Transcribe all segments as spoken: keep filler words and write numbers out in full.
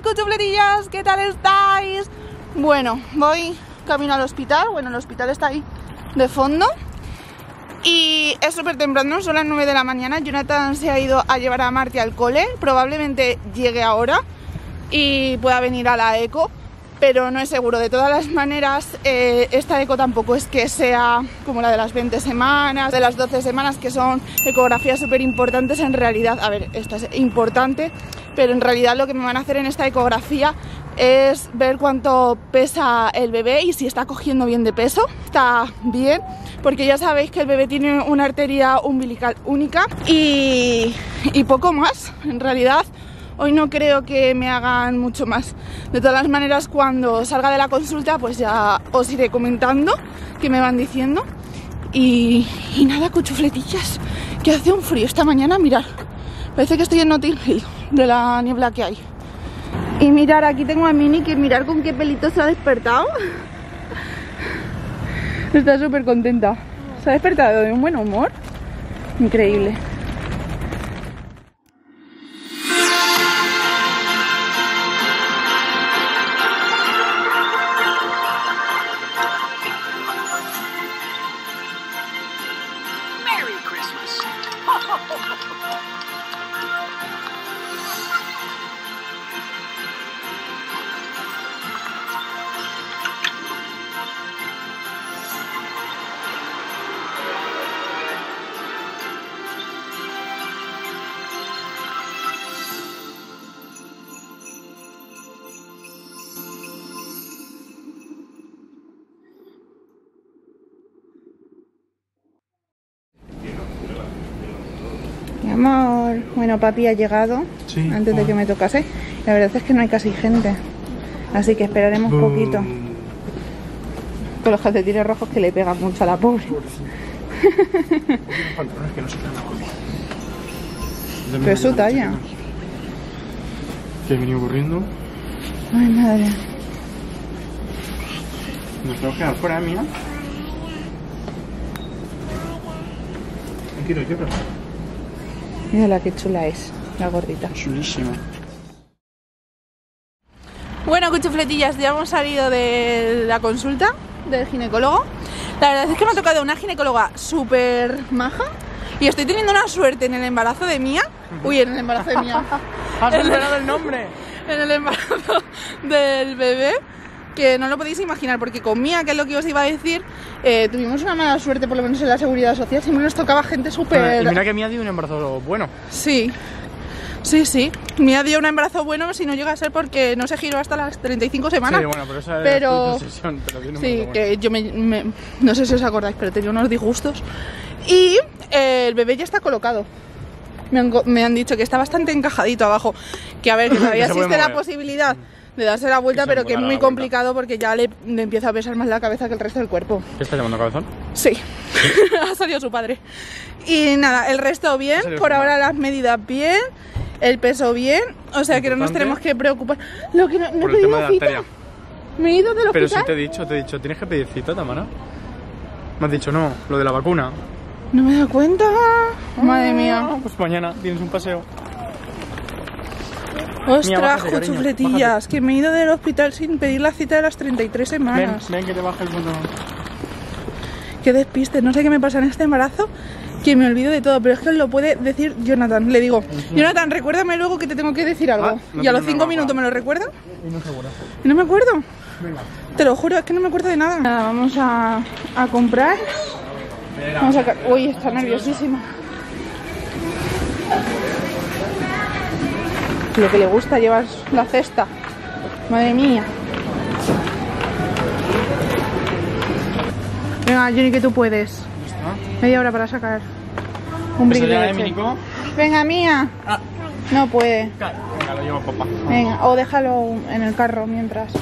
amigos, cuchufletillas, ¿qué tal estáis? Bueno, voy camino al hospital. Bueno, el hospital está ahí de fondo. Y es súper temprano, son las nueve de la mañana. Jonathan se ha ido a llevar a Marty al cole. Probablemente llegue ahora y pueda venir a la eco, pero no es seguro. De todas las maneras, eh, esta eco tampoco es que sea como la de las veinte semanas, de las doce semanas, que son ecografías súper importantes en realidad. A ver, esta es importante, pero en realidad lo que me van a hacer en esta ecografía es ver cuánto pesa el bebé y si está cogiendo bien de peso. Está bien, porque ya sabéis que el bebé tiene una arteria umbilical única y, y poco más, en realidad. Hoy no creo que me hagan mucho más. De todas las maneras, cuando salga de la consulta, pues ya os iré comentando qué me van diciendo. Y, y nada, cuchufletillas, que hace un frío esta mañana. Mirad, parece que estoy en Notting Hill, de la niebla que hay. Y mirar, aquí tengo a Minnie, que mirar con qué pelito se ha despertado. Está súper contenta. Se ha despertado de un buen humor. Increíble. Amor. Bueno, papi ha llegado sí, antes de que me tocase. La verdad es que no hay casi gente, así que esperaremos un poquito. Con los calcetines rojos que le pegan mucho a la pobre. Pero es su talla. Que he venido corriendo. Ay, madre. Nos tengo que quedar fuera, mía. Tranquilo, yo creo. Mira la que chula es, la gordita. Chulísima. Bueno, cuchufletillas, ya hemos salido de la consulta del ginecólogo. La verdad es que me ha tocado una ginecóloga súper maja y estoy teniendo una suerte en el embarazo de Mía. Uy, en el embarazo de Mía. ¿Has superado el nombre? En el embarazo del bebé, que no lo podéis imaginar, porque con Mía, que es lo que os iba a decir, Eh, tuvimos una mala suerte, por lo menos en la seguridad social. Siempre nos tocaba gente súper... Y mira que Mía dio un embarazo bueno. Sí, sí, sí. Mía dio un embarazo bueno, si no llega a ser porque no se giró hasta las treinta y cinco semanas. Sí, bueno, pero esa pero... es tu sesión, pero dio un sí, bueno. Que yo me, me... no sé si os acordáis, pero tenía unos disgustos. Y eh, el bebé ya está colocado. Me han, me han dicho que está bastante encajadito abajo. Que a ver, que todavía existe la posibilidad de darse la vuelta, pero que es muy complicado porque ya le, le empieza a pesar más la cabeza que el resto del cuerpo. ¿Qué está llamando, cabezón? Sí, ha salido su padre. Y nada, el resto bien, por ahora las medidas bien, el peso bien, o sea que no nos tenemos que preocupar. Lo que no, no he pedido cita. Me he ido del hospital. Pero sí te he dicho, te he dicho, tienes que pedir cita, Tamara. Me has dicho, no, lo de la vacuna. No me he dado cuenta. Oh, madre mía. Pues mañana tienes un paseo. ¡Ostras, cuchufletillas! Que me he ido del hospital sin pedir la cita de las treinta y tres semanas. Ven, ven que te baja el mundo. ¡Qué despiste! No sé qué me pasa en este embarazo, que me olvido de todo, pero es que os lo puede decir Jonathan. Le digo, Jonathan, recuérdame luego que te tengo que decir algo. Ah, no, y a los cinco minutos me lo recuerda. Y no se acuerda. ¿Y no me acuerdo? Venga. Te lo juro, es que no me acuerdo de nada. Nada, vamos a, a comprar. Vamos a... Uy, está nerviosísima. Lo que le gusta llevar la cesta. Madre mía. Venga, Johnny, que tú puedes. Media hora para sacar un brillo de leche. Venga, Mía. Ah. No puede. Venga, lo llevo, papá. Venga, o déjalo en el carro mientras.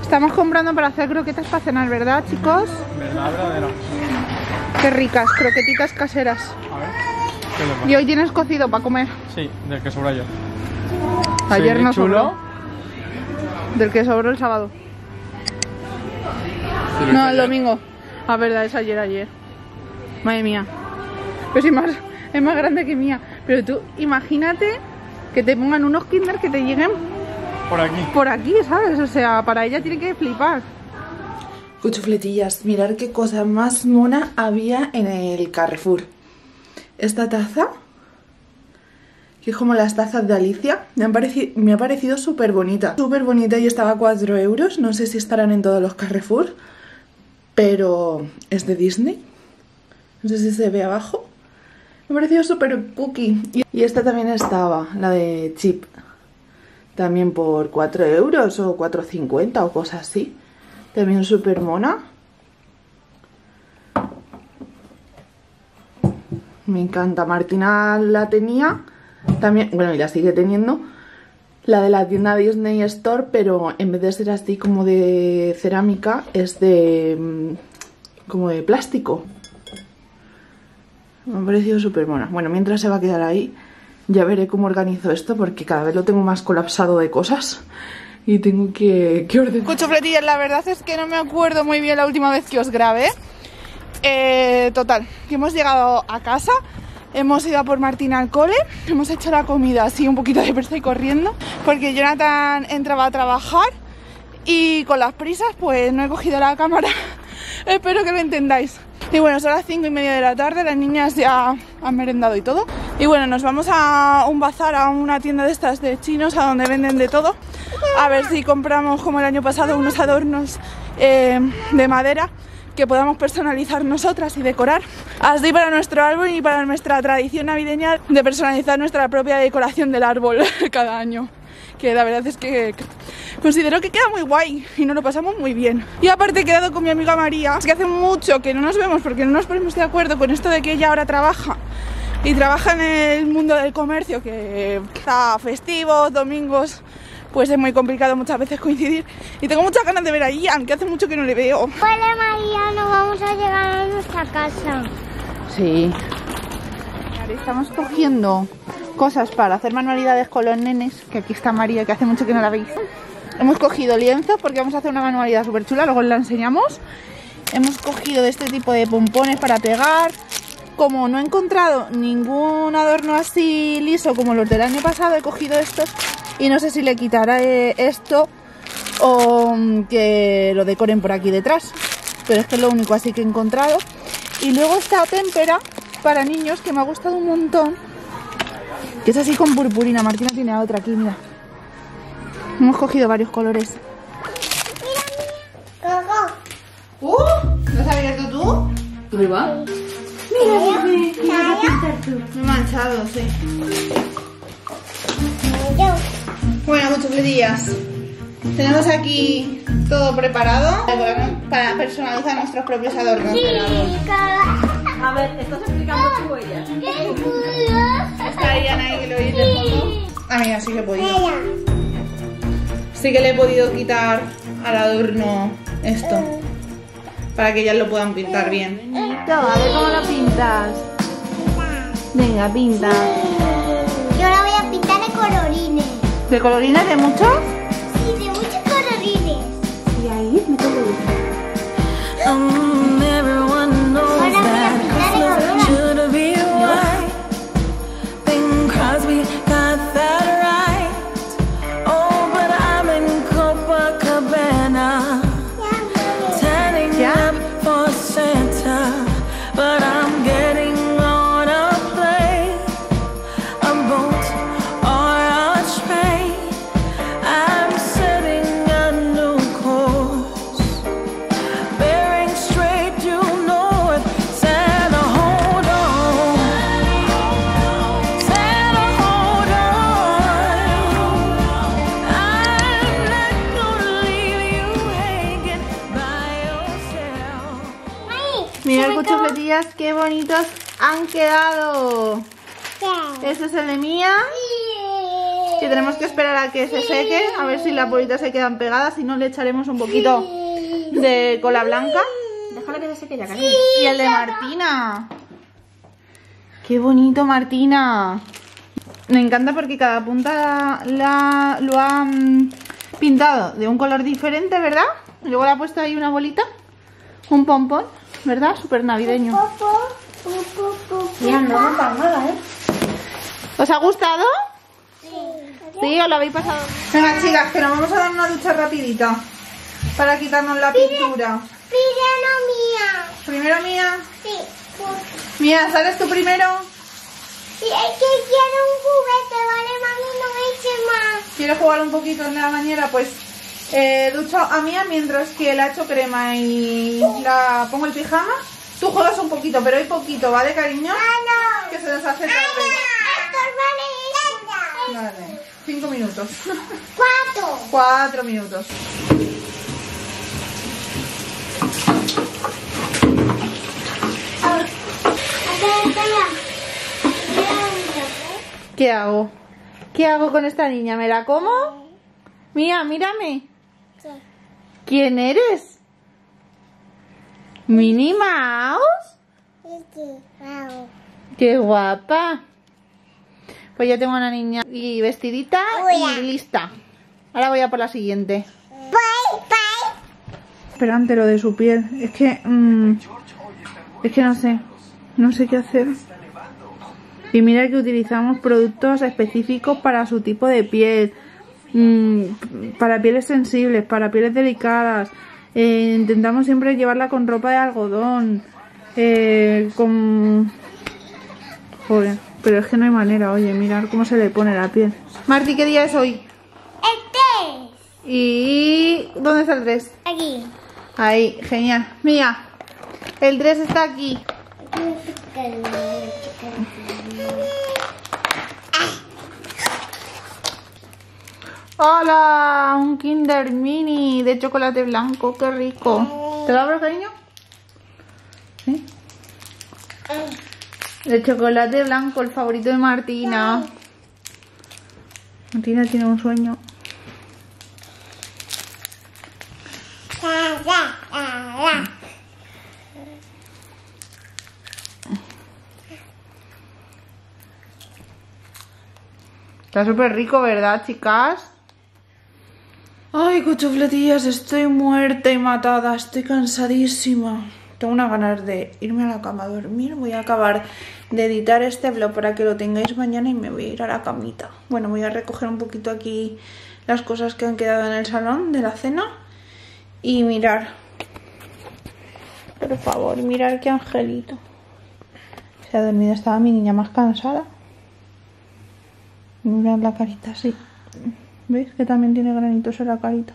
Estamos comprando para hacer croquetas para cenar, ¿verdad, chicos? Verdad, verdadero. Qué ricas, croquetitas caseras. A ver. Y hoy tienes cocido para comer. Sí, del que sobró ayer. Ayer sí, no chulo. Sobró. Del que sobró el sábado. Sí, no, el ayer. Domingo. Ah, verdad, es ayer, ayer. Madre mía. Pero es más, es más grande que Mía. Pero tú, imagínate que te pongan unos Kinder que te lleguen por aquí, por aquí, ¿sabes? O sea, para ella tiene que flipar. Cuchufletillas, mirar qué cosa más mona había en el Carrefour. Esta taza, que es como las tazas de Alicia, me, han parecido, me ha parecido súper bonita. Súper bonita y estaba a cuatro euros. No sé si estarán en todos los Carrefour, pero es de Disney. No sé si se ve abajo. Me ha parecido súper cookie. Y esta también estaba, la de Chip. También por cuatro euros o cuatro cincuenta o cosas así. También súper mona. Me encanta. Martina la tenía. También, bueno, y la sigue teniendo, la de la tienda Disney Store, pero en vez de ser así como de cerámica, es de como de plástico. Me ha parecido súper mona. Bueno, mientras se va a quedar ahí, ya veré cómo organizo esto, porque cada vez lo tengo más colapsado de cosas y tengo que, que ordenar. Cuchufletillas, la verdad es que no me acuerdo muy bien la última vez que os grabé. Eh, total, que hemos llegado a casa. Hemos ido a por Martina al cole, hemos hecho la comida así un poquito de presa y corriendo, porque Jonathan entraba a trabajar y con las prisas pues no he cogido la cámara, espero que lo entendáis. Y bueno, son las cinco y media de la tarde, las niñas ya han merendado y todo. Y bueno, nos vamos a un bazar, a una tienda de estas de chinos, a donde venden de todo. A ver si compramos, como el año pasado, unos adornos eh, de madera que podamos personalizar nosotras y decorar, así para nuestro árbol y para nuestra tradición navideña de personalizar nuestra propia decoración del árbol cada año, que la verdad es que considero que queda muy guay y nos lo pasamos muy bien. Y aparte he quedado con mi amiga María, es que hace mucho que no nos vemos porque no nos ponemos de acuerdo con esto de que ella ahora trabaja y trabaja en el mundo del comercio, que está festivos, domingos, pues es muy complicado muchas veces coincidir. Y tengo muchas ganas de ver a Ian, que hace mucho que no le veo. Hola María, nos vamos a llegar a nuestra casa. Sí. Ahora estamos cogiendo cosas para hacer manualidades con los nenes, que aquí está María, que hace mucho que no la veis. Hemos cogido lienzos porque vamos a hacer una manualidad súper chula, luego os la enseñamos. Hemos cogido de este tipo de pompones para pegar. Como no he encontrado ningún adorno así liso como los del año pasado, he cogido estos. Y no sé si le quitará esto o que lo decoren por aquí detrás, pero es que es lo único así que he encontrado. Y luego esta témpera para niños que me ha gustado un montón, que es así con purpurina. Martina tiene otra aquí, mira. Hemos cogido varios colores. Mira, mira. ¡Uh! ¿Lo has abierto tú? ¿Tú va? Mira, mira, mira, me he manchado, sí. Bueno, cuchufletillas, tenemos aquí todo preparado para personalizar nuestros propios adornos. Sí, a ver, estás explicando tu huella. Está Ian ahí, que lo oís de fondo. Ah, mira, sí que he podido. Sí que le he podido quitar al adorno esto, para que ellas lo puedan pintar bien. Toma, a ver cómo lo pintas. Venga, pinta. Yo la voy a pintar de colorines. ¿De colorines de muchos? Sí, de muchos colorines. Y ahí me toca el Ahora voy ¡Qué bonitos han quedado! ¿Qué? Este es el de Mía. Sí. Que tenemos que esperar a que se seque, a ver si las bolitas se quedan pegadas. Si no, le echaremos un poquito sí. de cola blanca. Déjalo que se seque ya, cariño. Sí, y el de Martina. ¡Qué bonito, Martina! Me encanta porque cada punta la, la, lo han pintado de un color diferente, ¿verdad? Y luego le ha puesto ahí una bolita, un pompón. ¿Verdad? Súper navideño. Mira, no, no, para nada, ¿eh? ¿Os ha gustado? Sí. Sí, os lo habéis pasado. Venga, chicas, que nos vamos a dar una ducha rapidita para quitarnos la Pire, pintura. Primero Mía. ¿Primero Mía? Sí. Pues. Mía, ¿sales tú primero? Sí, es que quiero un juguete, ¿vale, mami? No me eche más. ¿Quieres jugar un poquito en la bañera? Pues eh, ducho a Mía mientras que la echo crema y la pongo el pijama. Tú juegas un poquito, pero hay poquito, ¿vale, cariño? Ah, no. Que se nos hace tarde. Ah, no. Vale, cinco minutos. Cuatro. Cuatro minutos. ¿Qué hago? ¿Qué hago con esta niña? ¿Me la como? Mía, mírame. ¿Quién eres? ¿Minnie Mouse? Mickey Mouse. ¡Qué guapa! Pues ya tengo una niña y vestidita. Hola. Y lista. Ahora voy a por la siguiente. Bye, bye. Esperante lo de su piel. Es que... Mmm, es que no sé. No sé qué hacer. Y mira que utilizamos productos específicos para su tipo de piel. Mmm, para pieles sensibles, para pieles delicadas. Eh, intentamos siempre llevarla con ropa de algodón, eh, con... Joder, pero es que no hay manera, oye, mirad cómo se le pone la piel. Marty, ¿qué día es hoy? El tres. ¿Y dónde está el tres? Aquí. Ahí, genial. Mira, el tres está aquí. ¡Hola! Un Kinder Mini de chocolate blanco, qué rico. ¿Te lo abro, cariño? ¿Sí? De chocolate blanco, el favorito de Martina. Martina tiene un sueño. Está súper rico, ¿verdad, chicas? Ay, cuchufletillas, estoy muerta y matada, estoy cansadísima. Tengo unas ganas de irme a la cama a dormir. Voy a acabar de editar este vlog para que lo tengáis mañana y me voy a ir a la camita. Bueno, voy a recoger un poquito aquí las cosas que han quedado en el salón de la cena. Y mirar, por favor, mirar qué angelito. Se ha dormido, estaba mi niña más cansada. Mirad la carita así. ¿Veis? Que también tiene granitos en la carita.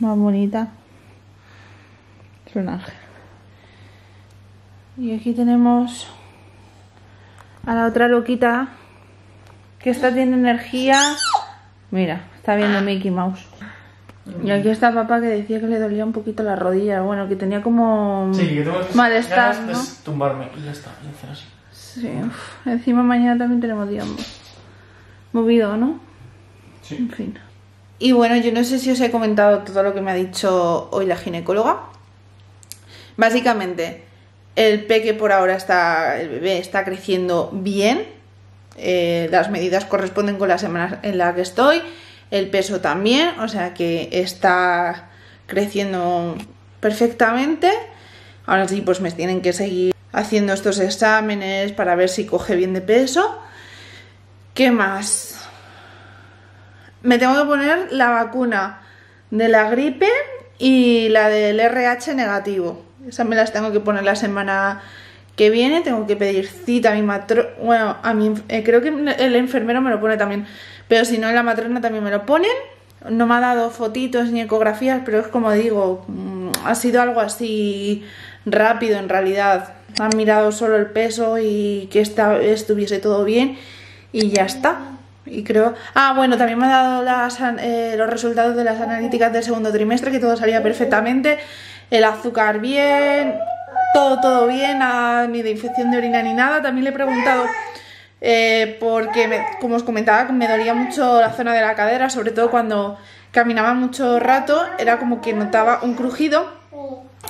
Más bonita. Es un ángel. Y aquí tenemos a la otra loquita. Que esta tiene energía. Mira, está viendo Mickey Mouse. Y aquí está papá que decía que le dolía un poquito la rodilla. Bueno, que tenía como sí, malestar, ¿no? Es tumbarme y ya está. Y hacer así. Sí, uf. Encima mañana también tenemos día movido, ¿no? Sí. En fin. Y bueno, yo no sé si os he comentado todo lo que me ha dicho hoy la ginecóloga. Básicamente, el peque por ahora está, el bebé está creciendo bien. Eh, las medidas corresponden con las semanas en las que estoy. El peso también, o sea que está creciendo perfectamente. Ahora sí, pues me tienen que seguir haciendo estos exámenes para ver si coge bien de peso. ¿Qué más? Me tengo que poner la vacuna de la gripe y la del R H negativo. Esas me las tengo que poner la semana que viene. Tengo que pedir cita a mi matrona. Bueno, a mi, eh, creo que el enfermero me lo pone también. Pero si no, en la matrona también me lo ponen. No me ha dado fotitos ni ecografías, pero es como digo, ha sido algo así rápido en realidad. Han mirado solo el peso y que esta, estuviese todo bien y ya está. Y creo... Ah, bueno, también me han dado las, eh, los resultados de las analíticas del segundo trimestre, que todo salía perfectamente. El azúcar bien, todo, todo bien, nada, ni de infección de orina ni nada. También le he preguntado, eh, porque me, como os comentaba, me dolía mucho la zona de la cadera, sobre todo cuando caminaba mucho rato, era como que notaba un crujido.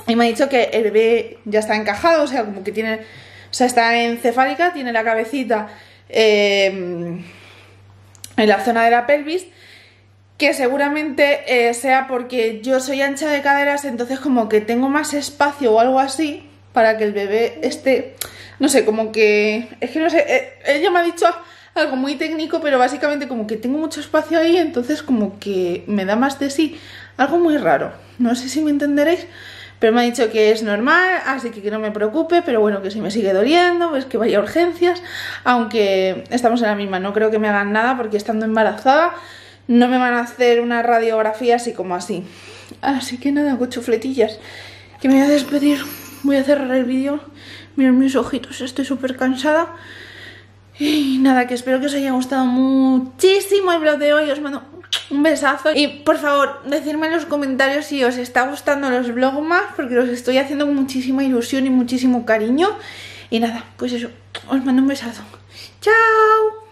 Y me ha dicho que el bebé ya está encajado, o sea, como que tiene... O sea, está encefálica, tiene la cabecita eh, en la zona de la pelvis. Que seguramente eh, sea porque yo soy ancha de caderas, entonces como que tengo más espacio o algo así para que el bebé esté... No sé, como que... Es que no sé, eh, ella me ha dicho... algo muy técnico, pero básicamente como que tengo mucho espacio ahí, entonces como que me da más de sí. Algo muy raro, no sé si me entenderéis, pero me ha dicho que es normal, así que que no me preocupe, pero bueno, que si me sigue doliendo, pues que vaya a urgencias, aunque estamos en la misma, no creo que me hagan nada porque estando embarazada no me van a hacer una radiografía así como así. Así que nada, con chufletillas, que me voy a despedir, voy a cerrar el vídeo, mirad mis ojitos, estoy súper cansada. Y nada, que espero que os haya gustado muchísimo el vlog de hoy, os mando un besazo y por favor decidme en los comentarios si os está gustando los vlogs más, porque los estoy haciendo con muchísima ilusión y muchísimo cariño. Y nada, pues eso, os mando un besazo, chao.